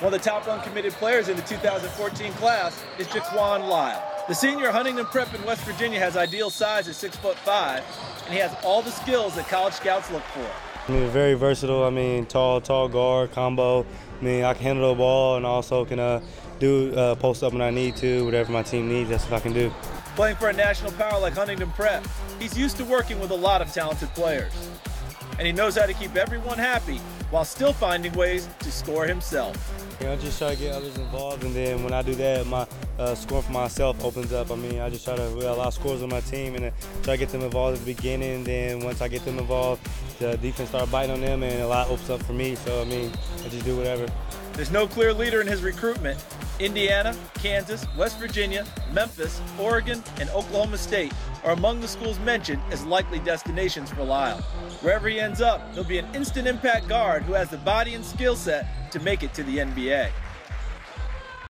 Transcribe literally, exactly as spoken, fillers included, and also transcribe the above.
One of the top uncommitted players in the two thousand fourteen class is Jaquan Lyle. The senior at Huntington Prep in West Virginia has ideal size at six foot five, and he has all the skills that college scouts look for. I mean, very versatile. I mean, tall, tall guard, combo. I mean, I can handle the ball and also can uh, do uh, post up when I need to, whatever my team needs, that's what I can do. Playing for a national power like Huntington Prep, he's used to working with a lot of talented players. And he knows how to keep everyone happy while still finding ways to score himself. You know, I just try to get others involved, and then when I do that, my uh, score for myself opens up. I mean, I just try to, we have a lot of scores on my team, and uh, try to get them involved at the beginning, and then once I get them involved, the defense starts biting on them, and a lot opens up for me, so I mean, I just do whatever. There's no clear leader in his recruitment. Indiana, Kansas, West Virginia, Memphis, Oregon, and Oklahoma State are among the schools mentioned as likely destinations for Lyle. Wherever he ends up, he'll be an instant impact guard who has the body and skill set to make it to the N B A.